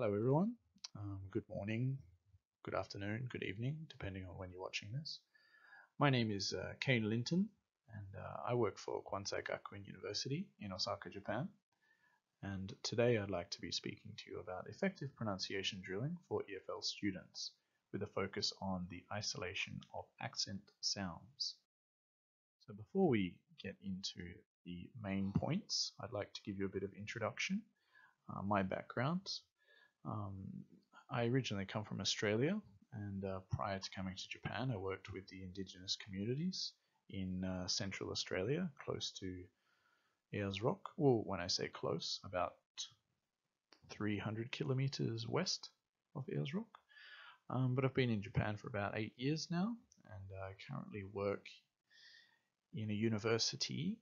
Hello everyone, good morning, good afternoon, good evening, depending on when you're watching this. My name is Kane Linton, and I work for Kwansei Gakuin University in Osaka, Japan. And today I'd like to be speaking to you about effective pronunciation drilling for EFL students, with a focus on the isolation of accent sounds. So before we get into the main points, I'd like to give you a bit of introduction, my background. I originally come from Australia, and prior to coming to Japan I worked with the indigenous communities in central Australia, close to Ayers Rock. Well, when I say close, about 300 kilometers west of Ayers Rock. But I've been in Japan for about 8 years now, and I currently work in a university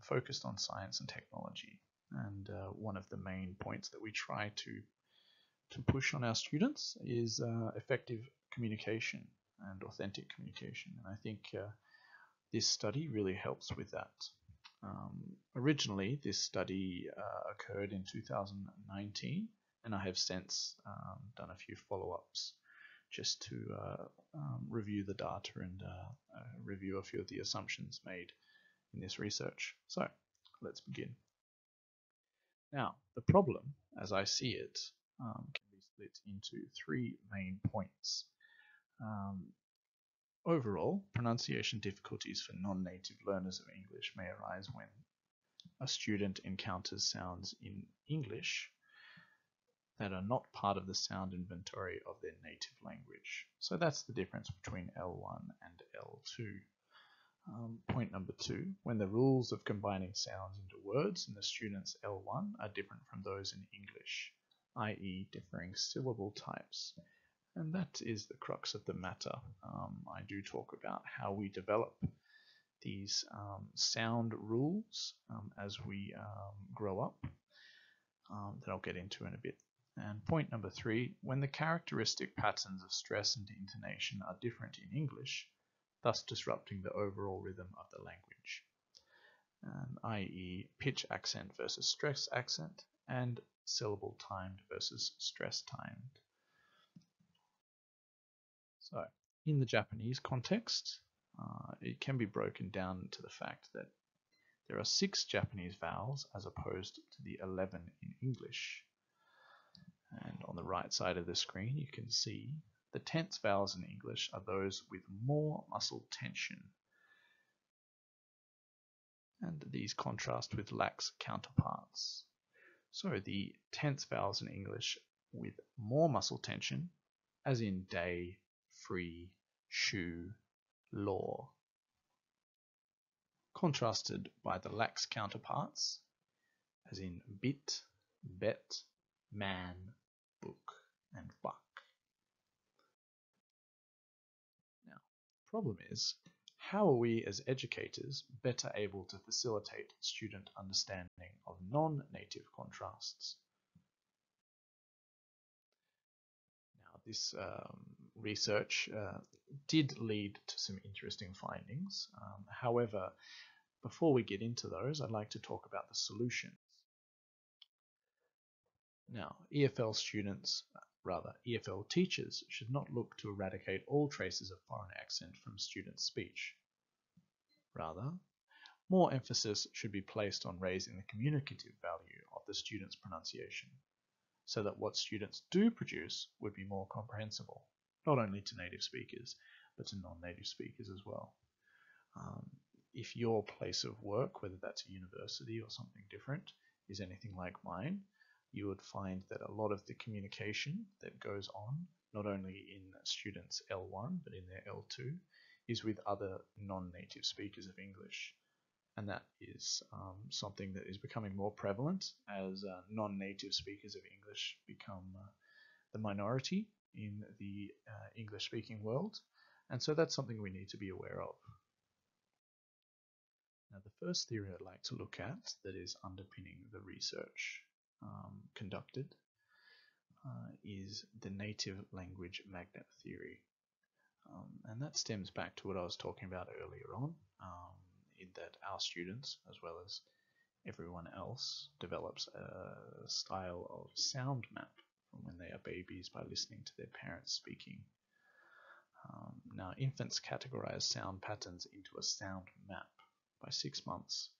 focused on science and technology. And one of the main points that we try to push on our students is effective communication and authentic communication. And I think this study really helps with that. Originally, this study occurred in 2019, and I have since done a few follow-ups just to review the data and review a few of the assumptions made in this research. So let's begin. Now, the problem, as I see it, can be split into three main points. Overall, pronunciation difficulties for non-native learners of English may arise when a student encounters sounds in English that are not part of the sound inventory of their native language. So that's the difference between L1 and L2. Point number two, when the rules of combining sounds into words in the student's L1 are different from those in English, i.e. differing syllable types. And that is the crux of the matter. I do talk about how we develop these sound rules as we grow up, that I'll get into in a bit. And point number three, when the characteristic patterns of stress and intonation are different in English, thus disrupting the overall rhythm of the language, i.e. pitch accent versus stress accent and syllable timed versus stress timed. So, in the Japanese context, it can be broken down to the fact that there are 6 Japanese vowels as opposed to the 11 in English. And on the right side of the screen, you can see the tense vowels in English are those with more muscle tension. And these contrast with lax counterparts. So, the tense vowels in English with more muscle tension, as in day, free, shoe, law, contrasted by the lax counterparts, as in bit, bet, man, book, and buck. Now, the problem is, how are we as educators better able to facilitate student understanding of non-native contrasts? Now, this research did lead to some interesting findings. However, before we get into those, I'd like to talk about the solutions. Now, EFL teachers should not look to eradicate all traces of foreign accent from students' speech. Rather, more emphasis should be placed on raising the communicative value of the students' pronunciation, so that what students do produce would be more comprehensible, not only to native speakers, but to non-native speakers as well. If your place of work, whether that's a university or something different, is anything like mine, you would find that a lot of the communication that goes on, not only in students' L1, but in their L2, is with other non-native speakers of English. And that is something that is becoming more prevalent as non-native speakers of English become the minority in the English-speaking world, and so that's something we need to be aware of. Now, the first theory I'd like to look at that is underpinning the research conducted is the Native Language Magnet Theory, and that stems back to what I was talking about earlier on, in that our students, as well as everyone else, develops a style of sound map when they are babies by listening to their parents speaking. Now, infants categorize sound patterns into a sound map. By 6 months,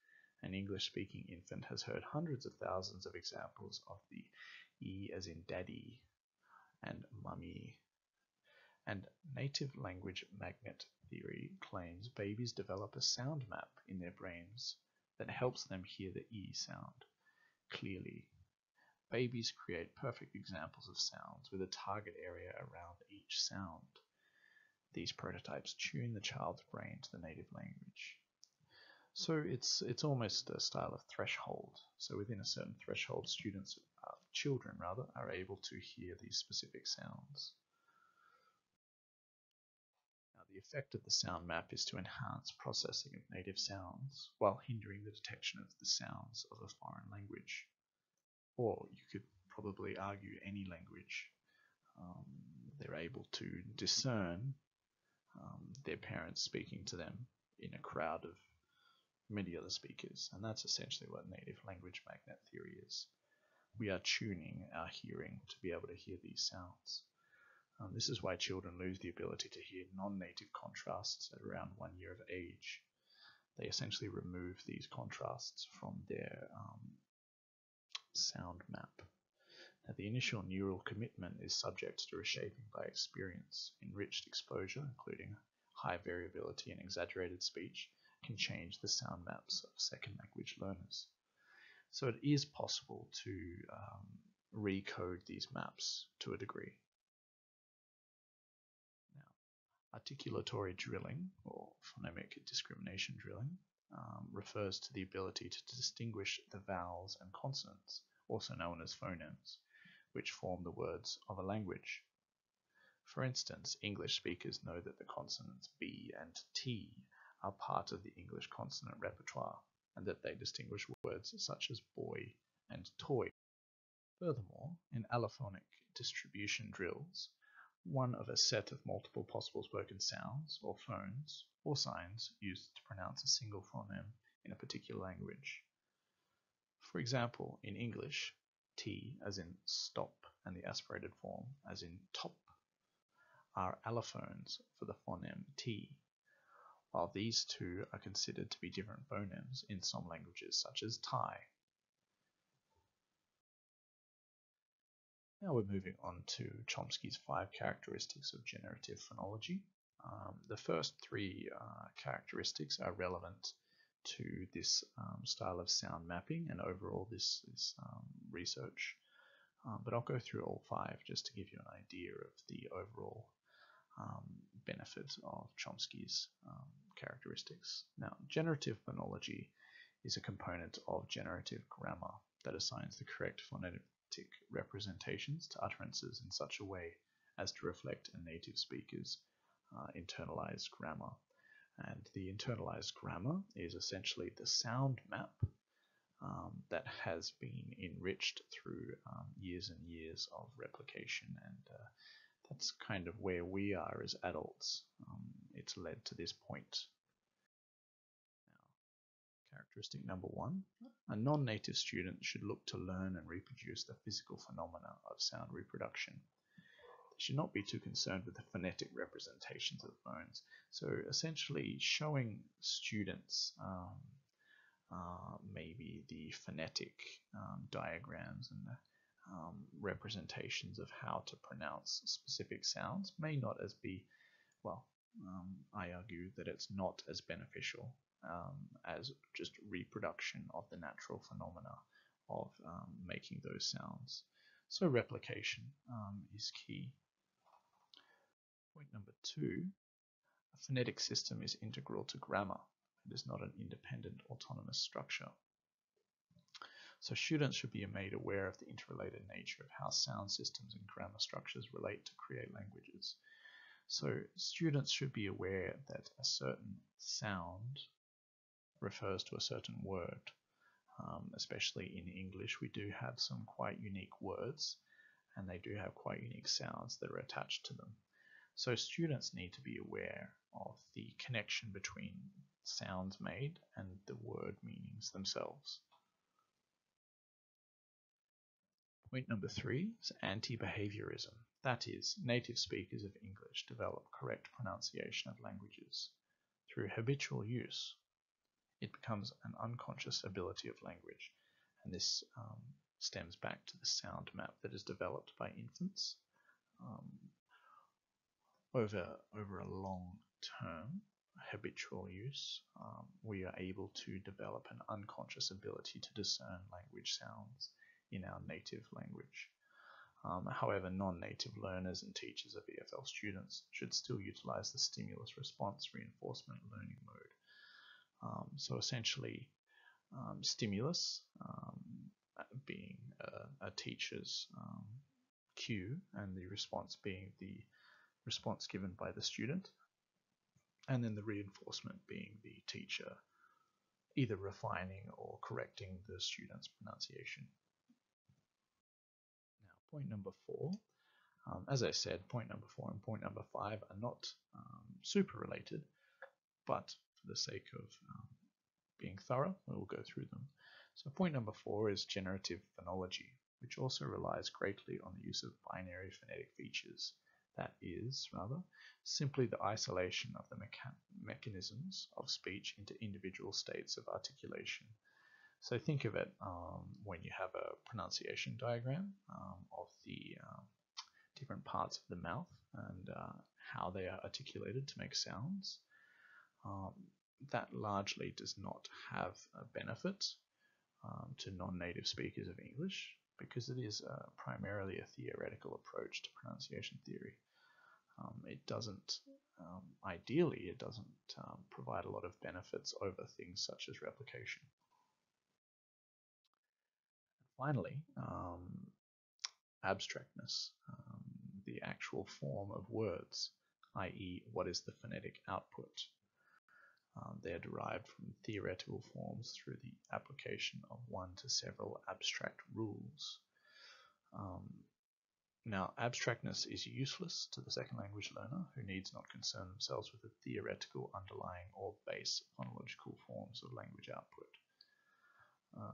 an English-speaking infant has heard hundreds of thousands of examples of the E as in daddy and mummy. And native language magnet theory claims babies develop a sound map in their brains that helps them hear the E sound clearly. Babies create perfect examples of sounds with a target area around each sound. These prototypes tune the child's brain to the native language. So it's almost a style of threshold. So within a certain threshold, children are able to hear these specific sounds. Now, the effect of the sound map is to enhance processing of native sounds while hindering the detection of the sounds of a foreign language. Or you could probably argue any language. They're able to discern their parents speaking to them in a crowd of many other speakers, and that's essentially what native language magnet theory is. We are tuning our hearing to be able to hear these sounds. This is why children lose the ability to hear non-native contrasts at around 1 year of age. They essentially remove these contrasts from their sound map. Now, the initial neural commitment is subject to reshaping by experience. Enriched exposure, including high variability and exaggerated speech, can change the sound maps of second language learners. So it is possible to recode these maps to a degree. Now, articulatory drilling, or phonemic discrimination drilling, refers to the ability to distinguish the vowels and consonants, also known as phonemes, which form the words of a language. For instance, English speakers know that the consonants B and T are part of the English consonant repertoire, and that they distinguish words such as boy and toy. Furthermore, in allophonic distribution drills, one of a set of multiple possible spoken sounds, or phones, or signs used to pronounce a single phoneme in a particular language. For example, in English, T as in stop and the aspirated form as in top are allophones for the phoneme T, while these two are considered to be different phonemes in some languages, such as Thai. Now we're moving on to Chomsky's 5 characteristics of generative phonology. The first 3 characteristics are relevant to this style of sound mapping and overall this research, but I'll go through all 5 just to give you an idea of the overall benefit of Chomsky's characteristics. Now, generative phonology is a component of generative grammar that assigns the correct phonetic representations to utterances in such a way as to reflect a native speaker's internalized grammar. And the internalized grammar is essentially the sound map that has been enriched through years and years of replication, and that's kind of where we are as adults. It's led to this point. Now, characteristic number 1, a non-native student should look to learn and reproduce the physical phenomena of sound reproduction. They should not be too concerned with the phonetic representations of phones. So essentially showing students maybe the phonetic diagrams and the representations of how to pronounce specific sounds may not as be, well, I argue that it's not as beneficial as just reproduction of the natural phenomena of making those sounds. So replication is key. Point number 2, a phonetic system is integral to grammar. It is not an independent, autonomous structure. So students should be made aware of the interrelated nature of how sound systems and grammar structures relate to create languages. So students should be aware that a certain sound refers to a certain word. Especially in English, we do have some quite unique words, and they do have quite unique sounds that are attached to them. So students need to be aware of the connection between sounds made and the word meanings themselves. Point number three is anti-behaviorism. That is, native speakers of English develop correct pronunciation of languages through habitual use. It becomes an unconscious ability of language, and this stems back to the sound map that is developed by infants over a long term. Habitual use, we are able to develop an unconscious ability to discern language sounds in our native language. However, non-native learners and teachers of EFL students should still utilize the stimulus response reinforcement learning mode. So essentially, stimulus being a teacher's cue, and the response being the response given by the student, and then the reinforcement being the teacher either refining or correcting the student's pronunciation. Now, point number four, as I said, point number four and point number five are not super related, but for the sake of being thorough, we will go through them. So point number four is generative phonology, which also relies greatly on the use of binary phonetic features. That is, rather, simply the isolation of the mechanisms of speech into individual states of articulation. So think of it when you have a pronunciation diagram of the different parts of the mouth and how they are articulated to make sounds. That largely does not have a benefit to non-native speakers of English, because it is primarily a theoretical approach to pronunciation theory. It doesn't, ideally, it doesn't provide a lot of benefits over things such as replication. Finally, abstractness, the actual form of words, i.e. what is the phonetic output. They are derived from theoretical forms through the application of one to several abstract rules. Now, abstractness is useless to the second language learner who needs not concern themselves with the theoretical underlying or base phonological forms of language output.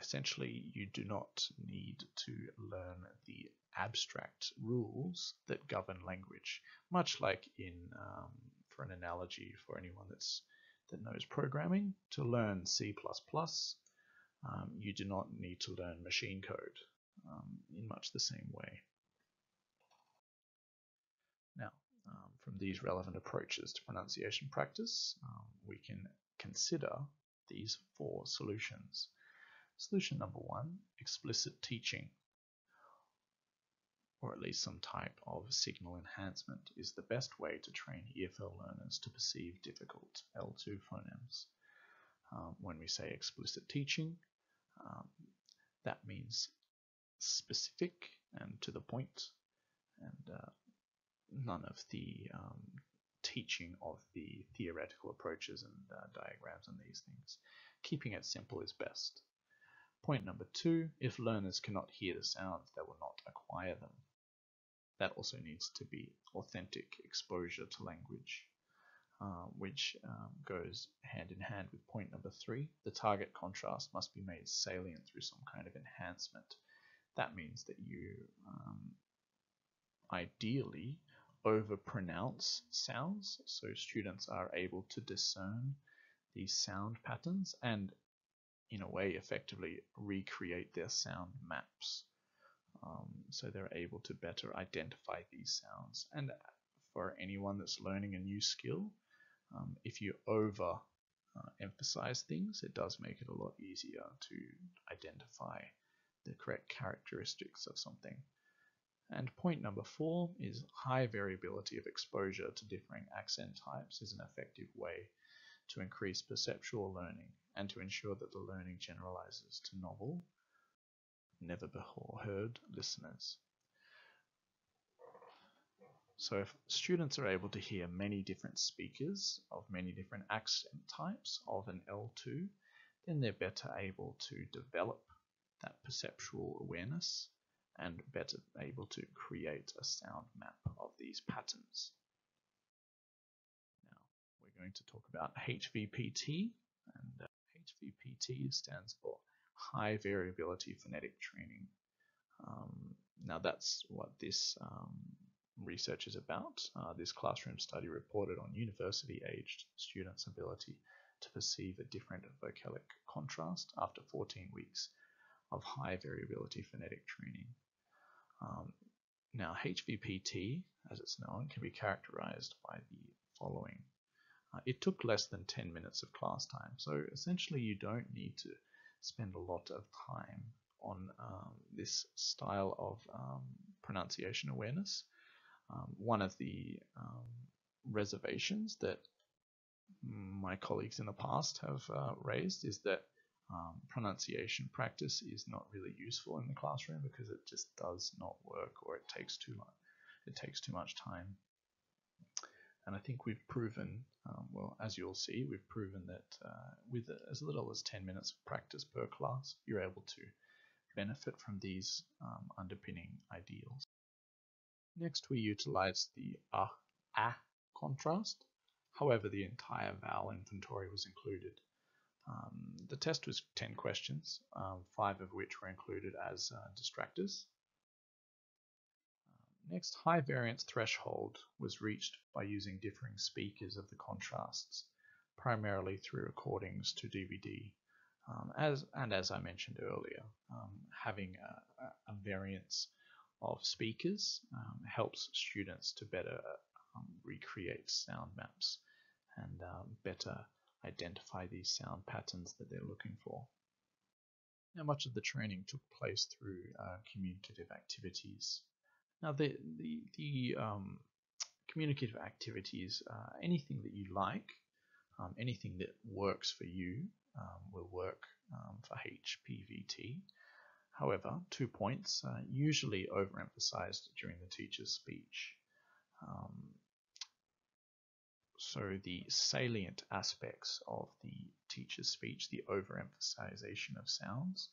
Essentially, you do not need to learn the abstract rules that govern language, much like in for an analogy for anyone that knows programming, to learn C++, you do not need to learn machine code in much the same way. Now, from these relevant approaches to pronunciation practice, we can consider these four solutions. Solution number one, explicit teaching, or at least some type of signal enhancement, is the best way to train EFL learners to perceive difficult L2 phonemes. When we say explicit teaching, that means specific and to the point, and none of the teaching of the theoretical approaches and diagrams and these things. Keeping it simple is best. Point number two, if learners cannot hear the sounds, they will not acquire them. That also needs to be authentic exposure to language, which goes hand in hand with point number three. The target contrast must be made salient through some kind of enhancement. That means that you ideally overpronounce sounds, so students are able to discern these sound patterns and, in a way, effectively recreate their sound maps, so they're able to better identify these sounds. And for anyone that's learning a new skill, if you over emphasize things, it does make it a lot easier to identify the correct characteristics of something. And point number four is high variability of exposure to differing accent types is an effective way to increase perceptual learning and to ensure that the learning generalizes to novel, never before heard listeners. So if students are able to hear many different speakers of many different accent types of an L2, then they're better able to develop that perceptual awareness and better able to create a sound map of these patterns. Going to talk about HVPT, and HVPT stands for High Variability Phonetic Training. Now that's what this research is about. This classroom study reported on university-aged students' ability to perceive a different vocalic contrast after 14 weeks of high variability phonetic training. Now HVPT, as it's known, can be characterized by the following. It took less than 10 minutes of class time, so essentially you don't need to spend a lot of time on this style of pronunciation awareness. One of the reservations that my colleagues in the past have raised is that pronunciation practice is not really useful in the classroom because it just does not work, or it takes too long. It takes too much time. And I think we've proven, well, as you'll see, we've proven that with as little as 10 minutes of practice per class, you're able to benefit from these underpinning ideals. Next, we utilize the ah contrast. However, the entire vowel inventory was included. The test was 10 questions, 5 of which were included as distractors. Next, high variance threshold was reached by using differing speakers of the contrasts, primarily through recordings to DVD. As I mentioned earlier, having a variance of speakers helps students to better recreate sound maps and better identify these sound patterns that they're looking for. Now, much of the training took place through communicative activities. Now, the communicative activities, anything that you like, anything that works for you will work for HPVT. However, 2 points usually overemphasized during the teacher's speech. So the salient aspects of the teacher's speech, the overemphasization of sounds,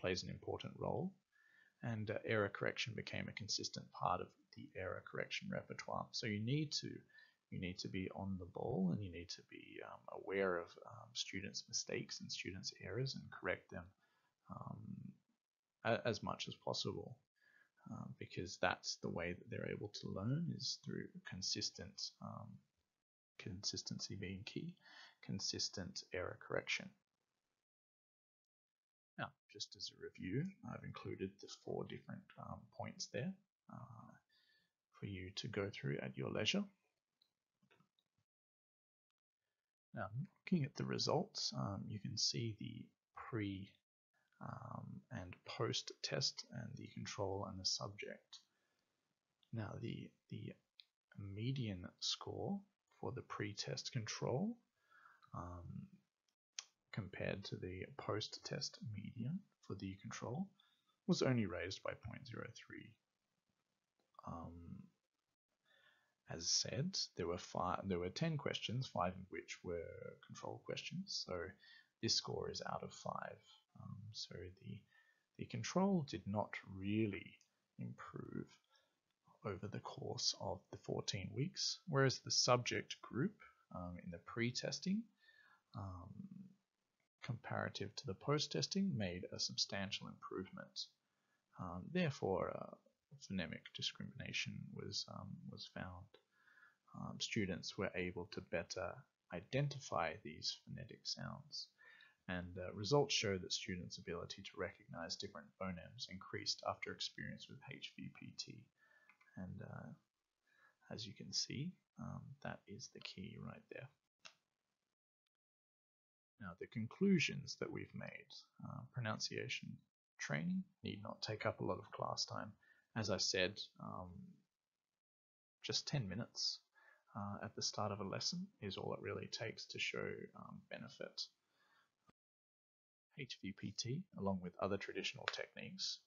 plays an important role, and error correction became a consistent part of the error correction repertoire. So you need to be on the ball, and you need to be aware of students' mistakes and students' errors and correct them as much as possible. Because that's the way that they're able to learn, is through consistent consistency being key, consistent error correction. Now, just as a review, I've included the 4 different points there for you to go through at your leisure. Now, looking at the results, you can see the pre and post test and the control and the subject. Now the median score for the pre-test control compared to the post-test median for the control was only raised by 0.03. As said, there were 10 questions, 5 of which were control questions, so this score is out of 5. So the control did not really improve over the course of the 14 weeks, whereas the subject group in the pre-testing comparative to the post-testing made a substantial improvement. Therefore, phonemic discrimination was found. Students were able to better identify these phonetic sounds, and results show that students' ability to recognize different phonemes increased after experience with HVPT. And as you can see, that is the key right there. Now, the conclusions that we've made. Pronunciation training need not take up a lot of class time. As I said, just 10 minutes at the start of a lesson is all it really takes to show benefit. HVPT, along with other traditional techniques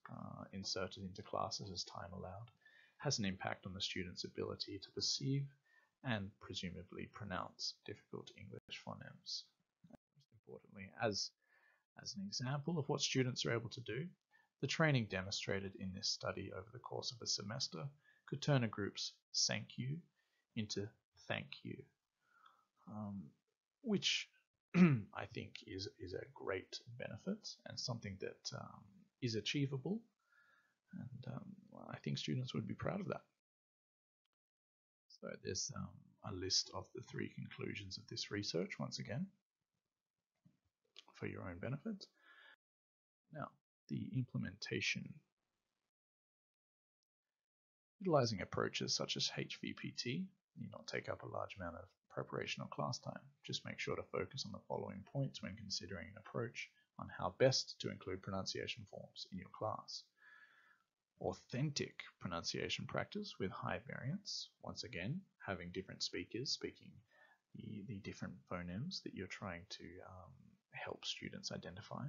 inserted into classes as time allowed, has an impact on the student's ability to perceive and presumably pronounce difficult English phonemes. Most importantly, as an example of what students are able to do, the training demonstrated in this study over the course of a semester could turn a group's "sank you" into "thank you," which I think is a great benefit and something that is achievable, and I think students would be proud of that. So there's a list of the three conclusions of this research once again for your own benefit. Now, the implementation. Utilizing approaches such as HVPT need not take up a large amount of preparation or class time. Just make sure to focus on the following points when considering an approach on how best to include pronunciation forms in your class. Authentic pronunciation practice with high variance. Once again, having different speakers speaking the different phonemes that you're trying to help students identify.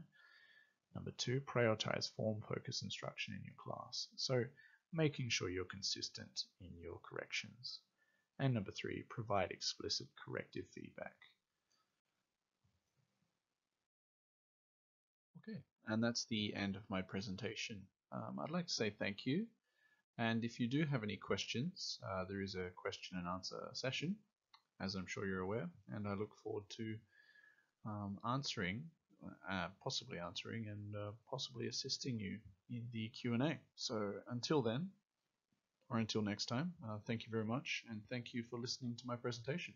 Number two, prioritize form-focused instruction in your class. So making sure you're consistent in your corrections. And number three, provide explicit corrective feedback. Okay, and that's the end of my presentation. I'd like to say thank you. And if you do have any questions, there is a question and answer session, as I'm sure you're aware. And I look forward to possibly answering and possibly assisting you in the Q&A. So until then, or until next time, thank you very much, and thank you for listening to my presentation.